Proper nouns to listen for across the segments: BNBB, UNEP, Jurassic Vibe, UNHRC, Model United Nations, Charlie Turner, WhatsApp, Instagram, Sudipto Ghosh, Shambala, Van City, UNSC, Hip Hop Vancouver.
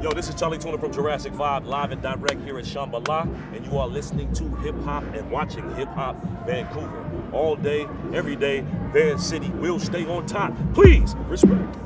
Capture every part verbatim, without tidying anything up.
Yo, this is Charlie Turner from Jurassic Vibe, live and direct here at Shambala, and you are listening to Hip Hop and watching Hip Hop Vancouver. All day, every day, Van City will stay on top. Please, respect.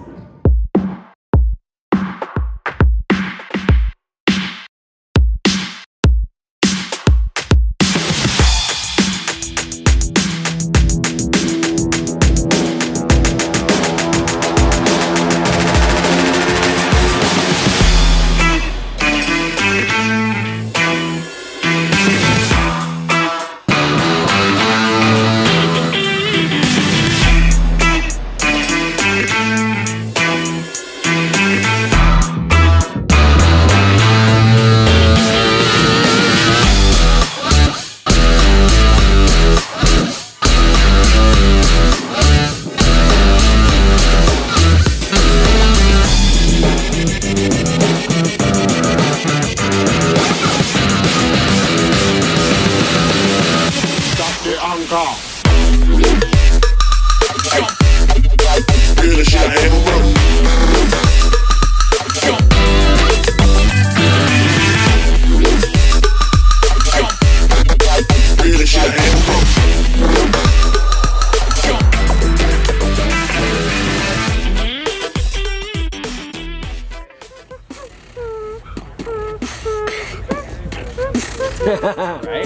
Right?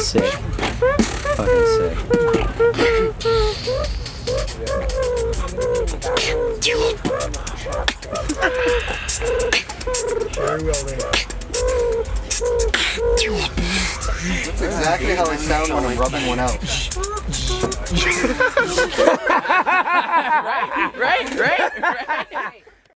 Sick. Fucking sick. Very well done. That's exactly how I sound when I'm rubbing one out. Right, right, right, right.